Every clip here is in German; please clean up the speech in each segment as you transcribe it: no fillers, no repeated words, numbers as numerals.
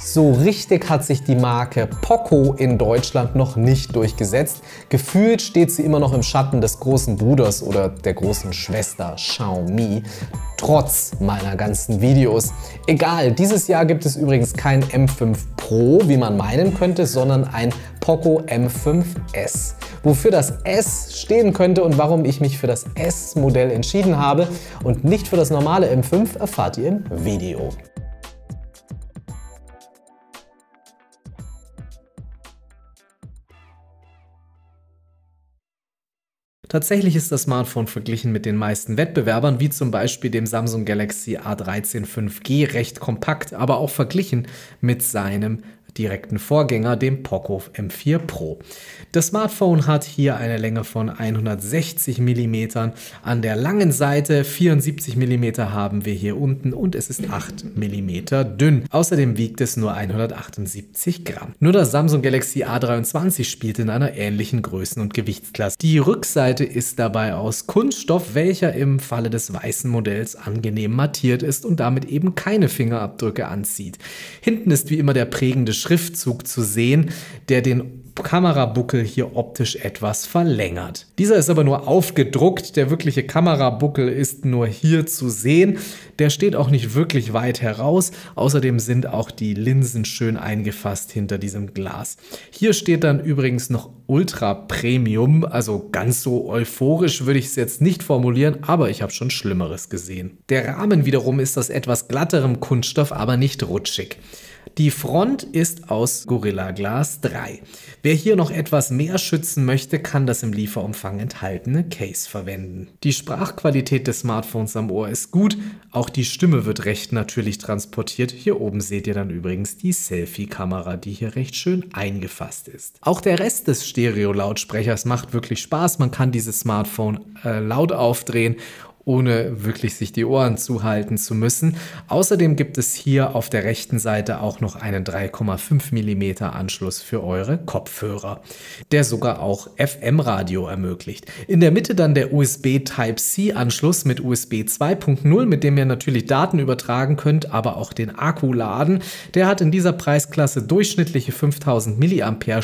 So richtig hat sich die Marke Poco in Deutschland noch nicht durchgesetzt. Gefühlt steht sie immer noch im Schatten des großen Bruders oder der großen Schwester Xiaomi. Trotz meiner ganzen Videos. Egal, dieses Jahr gibt es übrigens kein M5 Pro, wie man meinen könnte, sondern ein Poco M5S. Wofür das S stehen könnte und warum ich mich für das S-Modell entschieden habe und nicht für das normale M5, erfahrt ihr im Video. Tatsächlich ist das Smartphone verglichen mit den meisten Wettbewerbern, wie zum Beispiel dem Samsung Galaxy A13 5G, recht kompakt, aber auch verglichen mit seinem direkten Vorgänger, dem Poco M4 Pro. Das Smartphone hat hier eine Länge von 160 mm, an der langen Seite 74 mm haben wir hier unten und es ist 8 mm dünn. Außerdem wiegt es nur 178 Gramm. Nur das Samsung Galaxy A23 spielt in einer ähnlichen Größen- und Gewichtsklasse. Die Rückseite ist dabei aus Kunststoff, welcher im Falle des weißen Modells angenehm mattiert ist und damit eben keine Fingerabdrücke anzieht. Hinten ist wie immer der prägende Schriftzug zu sehen, der den Kamerabuckel hier optisch etwas verlängert. Dieser ist aber nur aufgedruckt, der wirkliche Kamerabuckel ist nur hier zu sehen, der steht auch nicht wirklich weit heraus, außerdem sind auch die Linsen schön eingefasst hinter diesem Glas. Hier steht dann übrigens noch Ultra Premium, also ganz so euphorisch würde ich es jetzt nicht formulieren, aber ich habe schon Schlimmeres gesehen. Der Rahmen wiederum ist aus etwas glatterem Kunststoff, aber nicht rutschig. Die Front ist aus Gorilla Glas 3. Wer hier noch etwas mehr schützen möchte, kann das im Lieferumfang enthaltene Case verwenden. Die Sprachqualität des Smartphones am Ohr ist gut, auch die Stimme wird recht natürlich transportiert. Hier oben seht ihr dann übrigens die Selfie-Kamera, die hier recht schön eingefasst ist. Auch der Rest des Stereo-Lautsprechers macht wirklich Spaß. Man kann dieses Smartphone laut aufdrehen, ohne wirklich sich die Ohren zuhalten zu müssen. Außerdem gibt es hier auf der rechten Seite auch noch einen 3,5 mm Anschluss für eure Kopfhörer, der sogar auch FM-Radio ermöglicht. In der Mitte dann der USB Type-C Anschluss mit USB 2.0, mit dem ihr natürlich Daten übertragen könnt, aber auch den Akku laden. Der hat in dieser Preisklasse durchschnittliche 5000 mAh.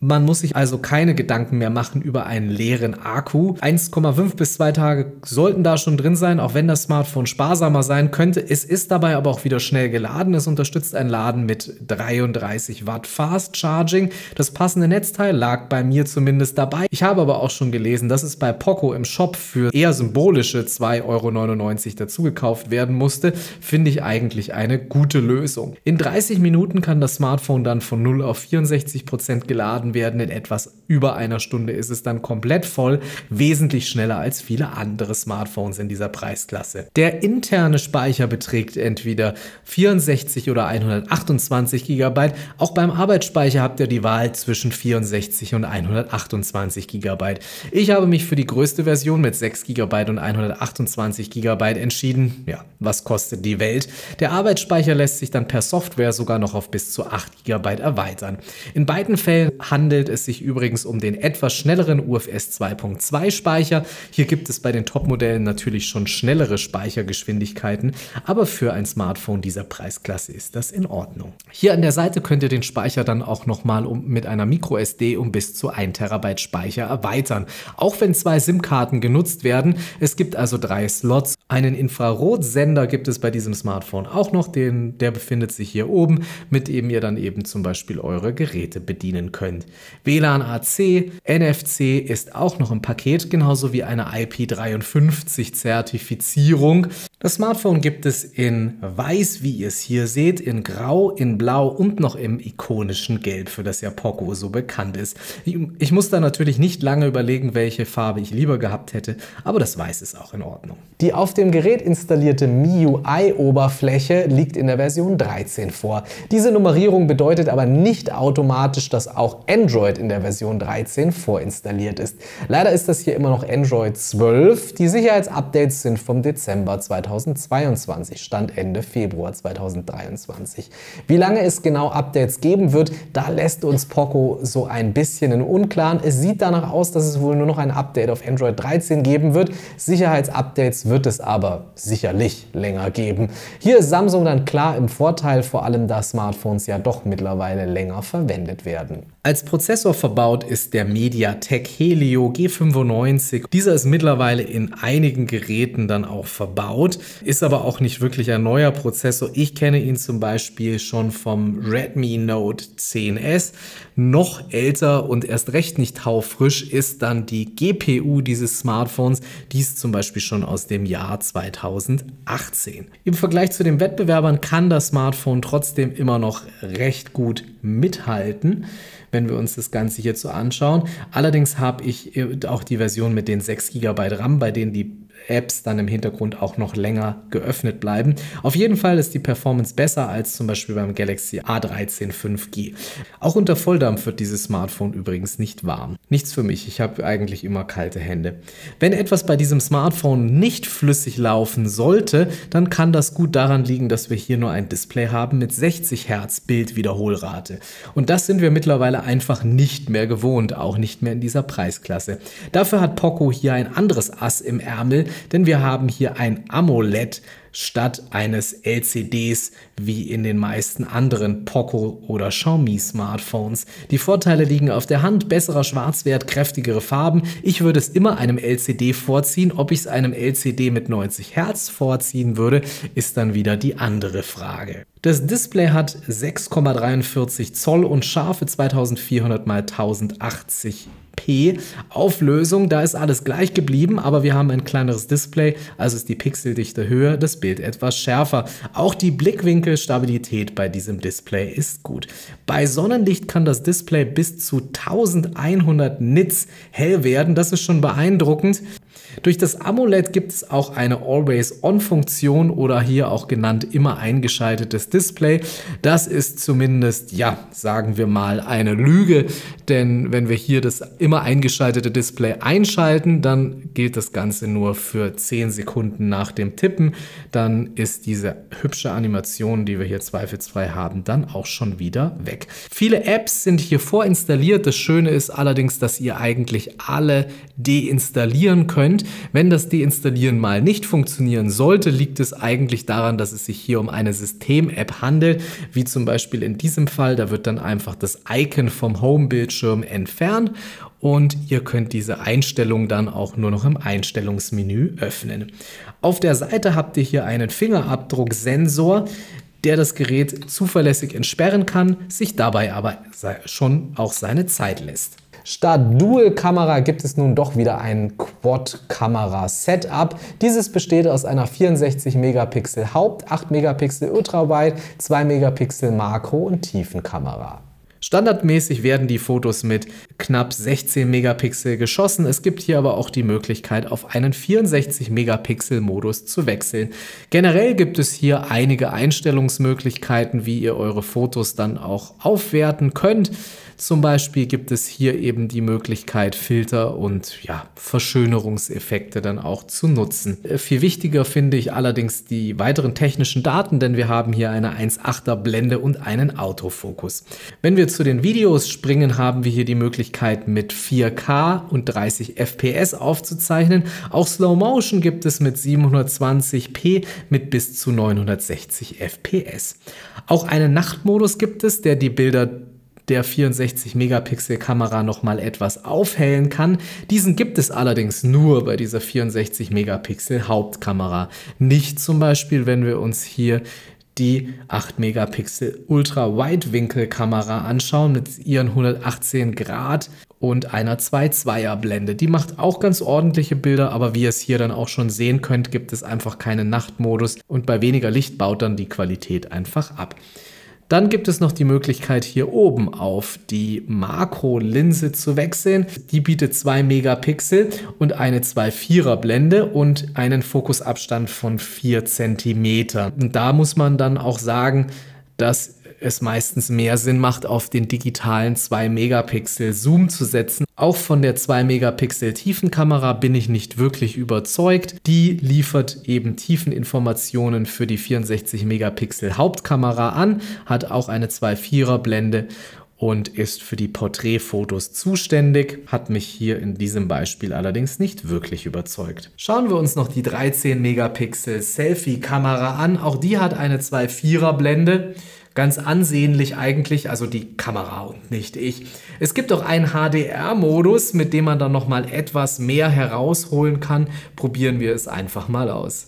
Man muss sich also keine Gedanken mehr machen über einen leeren Akku. 1,5 bis 2 Tage sollten da schon drin sein, auch wenn das Smartphone sparsamer sein könnte. Es ist dabei aber auch wieder schnell geladen. Es unterstützt ein Laden mit 33 Watt Fast Charging. Das passende Netzteil lag bei mir zumindest dabei. Ich habe aber auch schon gelesen, dass es bei Poco im Shop für eher symbolische 2,99 € dazu gekauft werden musste. Finde ich eigentlich eine gute Lösung. In 30 Minuten kann das Smartphone dann von 0 auf 64% geladen werden. In etwas über einer Stunde ist es dann komplett voll. Wesentlich schneller als viele andere Smartphones in dieser Preisklasse. Der interne Speicher beträgt entweder 64 oder 128 GB. Auch beim Arbeitsspeicher habt ihr die Wahl zwischen 64 und 128 GB. Ich habe mich für die größte Version mit 6 GB und 128 GB entschieden. Ja, was kostet die Welt? Der Arbeitsspeicher lässt sich dann per Software sogar noch auf bis zu 8 GB erweitern. In beiden Fällen handelt es sich übrigens um den etwas schnelleren UFS 2.2 Speicher. Hier gibt es bei den Top-Modellen natürlich schon schnellere Speichergeschwindigkeiten, aber für ein Smartphone dieser Preisklasse ist das in Ordnung. Hier an der Seite könnt ihr den Speicher dann auch nochmal mit einer MicroSD um bis zu 1 TB Speicher erweitern, auch wenn 2 SIM-Karten genutzt werden. Es gibt also 3 Slots. Einen Infrarotsender gibt es bei diesem Smartphone auch noch, der befindet sich hier oben, mit dem ihr dann eben zum Beispiel eure Geräte bedienen könnt. WLAN AC, NFC ist auch noch im Paket, genauso wie eine IP53 Zertifizierung. Das Smartphone gibt es in weiß, wie ihr es hier seht, in grau, in blau und noch im ikonischen Gelb, für das ja Poco so bekannt ist. Ich muss da natürlich nicht lange überlegen, welche Farbe ich lieber gehabt hätte, aber das Weiß ist auch in Ordnung. Die auf dem Gerät installierte MIUI-Oberfläche liegt in der Version 13 vor. Diese Nummerierung bedeutet aber nicht automatisch, dass auch Android in der Version 13 vorinstalliert ist. Leider ist das hier immer noch Android 12, die sicher Sicherheitsupdates sind vom Dezember 2022, Stand Ende Februar 2023. Wie lange es genau Updates geben wird, da lässt uns Poco so ein bisschen im Unklaren. Es sieht danach aus, dass es wohl nur noch ein Update auf Android 13 geben wird. Sicherheitsupdates wird es aber sicherlich länger geben. Hier ist Samsung dann klar im Vorteil, vor allem da Smartphones ja doch mittlerweile länger verwendet werden. Als Prozessor verbaut ist der MediaTek Helio G95. Dieser ist mittlerweile in einigen Geräten dann auch verbaut, ist aber auch nicht wirklich ein neuer Prozessor. Ich kenne ihn zum Beispiel schon vom Redmi Note 10S. Noch älter und erst recht nicht taufrisch ist dann die GPU dieses Smartphones. Die ist zum Beispiel schon aus dem Jahr 2018. Im Vergleich zu den Wettbewerbern kann das Smartphone trotzdem immer noch recht gut mithalten, wenn wir uns das Ganze hierzu anschauen. Allerdings habe ich auch die Version mit den 6 GB RAM, bei denen die Apps dann im Hintergrund auch noch länger geöffnet bleiben. Auf jeden Fall ist die Performance besser als zum Beispiel beim Galaxy A13 5G. Auch unter Volldampf wird dieses Smartphone übrigens nicht warm. Nichts für mich, ich habe eigentlich immer kalte Hände. Wenn etwas bei diesem Smartphone nicht flüssig laufen sollte, dann kann das gut daran liegen, dass wir hier nur ein Display haben mit 60 Hertz Bildwiederholrate. Und das sind wir mittlerweile einfach nicht mehr gewohnt, auch nicht mehr in dieser Preisklasse. Dafür hat Poco hier ein anderes Ass im Ärmel, denn wir haben hier ein AMOLED statt eines LCDs wie in den meisten anderen Poco- oder Xiaomi-Smartphones. Die Vorteile liegen auf der Hand, besserer Schwarzwert, kräftigere Farben. Ich würde es immer einem LCD vorziehen. Ob ich es einem LCD mit 90 Hertz vorziehen würde, ist dann wieder die andere Frage. Das Display hat 6,43 Zoll und scharfe 2400 × 1080 Auflösung, da ist alles gleich geblieben, aber wir haben ein kleineres Display, also ist die Pixeldichte höher, das Bild etwas schärfer. Auch die Blickwinkelstabilität bei diesem Display ist gut. Bei Sonnenlicht kann das Display bis zu 1100 Nits hell werden, das ist schon beeindruckend. Durch das AMOLED gibt es auch eine Always-On-Funktion oder hier auch genannt immer eingeschaltetes Display. Das ist zumindest, ja, sagen wir mal eine Lüge, denn wenn wir hier das immer eingeschaltete Display einschalten, dann gilt das Ganze nur für 10 Sekunden nach dem Tippen. Dann ist diese hübsche Animation, die wir hier zweifelsfrei haben, dann auch schon wieder weg. Viele Apps sind hier vorinstalliert. Das Schöne ist allerdings, dass ihr eigentlich alle deinstallieren könnt. Wenn das Deinstallieren mal nicht funktionieren sollte, liegt es eigentlich daran, dass es sich hier um eine System-App handelt, wie zum Beispiel in diesem Fall. Da wird dann einfach das Icon vom Home-Bildschirm entfernt und ihr könnt diese Einstellung dann auch nur noch im Einstellungsmenü öffnen. Auf der Seite habt ihr hier einen Fingerabdrucksensor, der das Gerät zuverlässig entsperren kann, sich dabei aber schon auch seine Zeit lässt. Statt Dual-Kamera gibt es nun doch wieder ein Quad-Kamera-Setup. Dieses besteht aus einer 64 Megapixel Haupt-, 8 Megapixel Ultrawide, 2 Megapixel Makro- und Tiefenkamera. Standardmäßig werden die Fotos mit knapp 16 Megapixel geschossen. Es gibt hier aber auch die Möglichkeit, auf einen 64 Megapixel Modus zu wechseln. Generell gibt es hier einige Einstellungsmöglichkeiten, wie ihr eure Fotos dann auch aufwerten könnt. Zum Beispiel gibt es hier eben die Möglichkeit, Filter und ja, Verschönerungseffekte dann auch zu nutzen. Viel wichtiger finde ich allerdings die weiteren technischen Daten, denn wir haben hier eine 1,8er Blende und einen Autofokus. Wenn wir zu den Videos springen, haben wir hier die Möglichkeit, mit 4K und 30 FPS aufzuzeichnen. Auch Slow Motion gibt es mit 720p mit bis zu 960 FPS. Auch einen Nachtmodus gibt es, der die Bilder der 64 Megapixel Kamera noch mal etwas aufhellen kann. Diesen gibt es allerdings nur bei dieser 64 Megapixel Hauptkamera. Nicht zum Beispiel, wenn wir uns hier die 8 Megapixel Ultra-Wide-Winkel-Kamera anschauen mit ihren 118 Grad und einer 2,2er Blende. Die macht auch ganz ordentliche Bilder, aber wie ihr es hier dann auch schon sehen könnt, gibt es einfach keinen Nachtmodus und bei weniger Licht baut dann die Qualität einfach ab. Dann gibt es noch die Möglichkeit, hier oben auf die Makrolinse zu wechseln. Die bietet 2 Megapixel und eine 2,4er Blende und einen Fokusabstand von 4 cm. Und da muss man dann auch sagen, dass es meistens mehr Sinn macht, auf den digitalen 2-Megapixel-Zoom zu setzen. Auch von der 2-Megapixel-Tiefenkamera bin ich nicht wirklich überzeugt. Die liefert eben Tiefeninformationen für die 64-Megapixel-Hauptkamera an, hat auch eine 2,4er-Blende und ist für die Porträtfotos zuständig, hat mich hier in diesem Beispiel allerdings nicht wirklich überzeugt. Schauen wir uns noch die 13 Megapixel Selfie-Kamera an. Auch die hat eine 2,4er Blende. Ganz ansehnlich eigentlich, also die Kamera und nicht ich. Es gibt auch einen HDR-Modus, mit dem man dann nochmal etwas mehr herausholen kann. Probieren wir es einfach mal aus.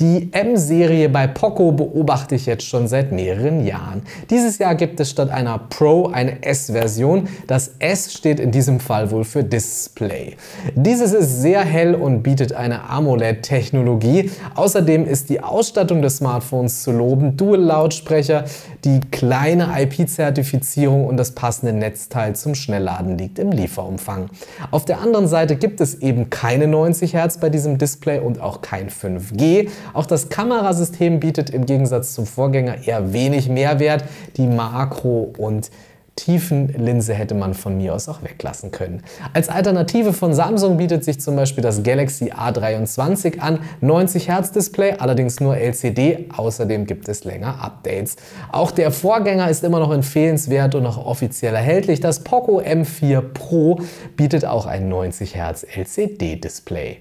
Die M-Serie bei Poco beobachte ich jetzt schon seit mehreren Jahren. Dieses Jahr gibt es statt einer Pro eine S-Version. Das S steht in diesem Fall wohl für Display. Dieses ist sehr hell und bietet eine AMOLED-Technologie. Außerdem ist die Ausstattung des Smartphones zu loben. Dual-Lautsprecher, die kleine IP-Zertifizierung und das passende Netzteil zum Schnellladen liegt im Lieferumfang. Auf der anderen Seite gibt es eben keine 90 Hertz bei diesem Display und auch kein 5G. Auch das Kamerasystem bietet im Gegensatz zum Vorgänger eher wenig Mehrwert. Die Makro- und Tiefenlinse hätte man von mir aus auch weglassen können. Als Alternative von Samsung bietet sich zum Beispiel das Galaxy A23 an. 90 Hertz Display, allerdings nur LCD, außerdem gibt es länger Updates. Auch der Vorgänger ist immer noch empfehlenswert und noch offiziell erhältlich. Das Poco M4 Pro bietet auch ein 90 Hertz LCD Display.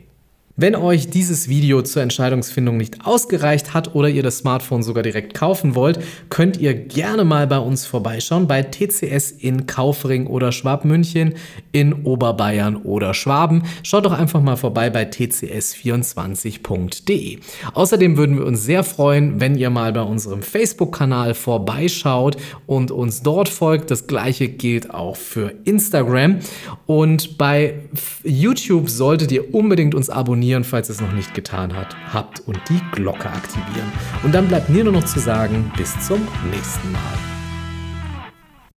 Wenn euch dieses Video zur Entscheidungsfindung nicht ausgereicht hat oder ihr das Smartphone sogar direkt kaufen wollt, könnt ihr gerne mal bei uns vorbeischauen, bei TCS in Kaufering oder Schwabmünchen, in Oberbayern oder Schwaben. Schaut doch einfach mal vorbei bei tcs24.de. Außerdem würden wir uns sehr freuen, wenn ihr mal bei unserem Facebook-Kanal vorbeischaut und uns dort folgt. Das gleiche gilt auch für Instagram. Und bei YouTube solltet ihr unbedingt uns abonnieren, falls ihr es noch nicht getan habt und die Glocke aktivieren. Und dann bleibt mir nur noch zu sagen, bis zum nächsten Mal.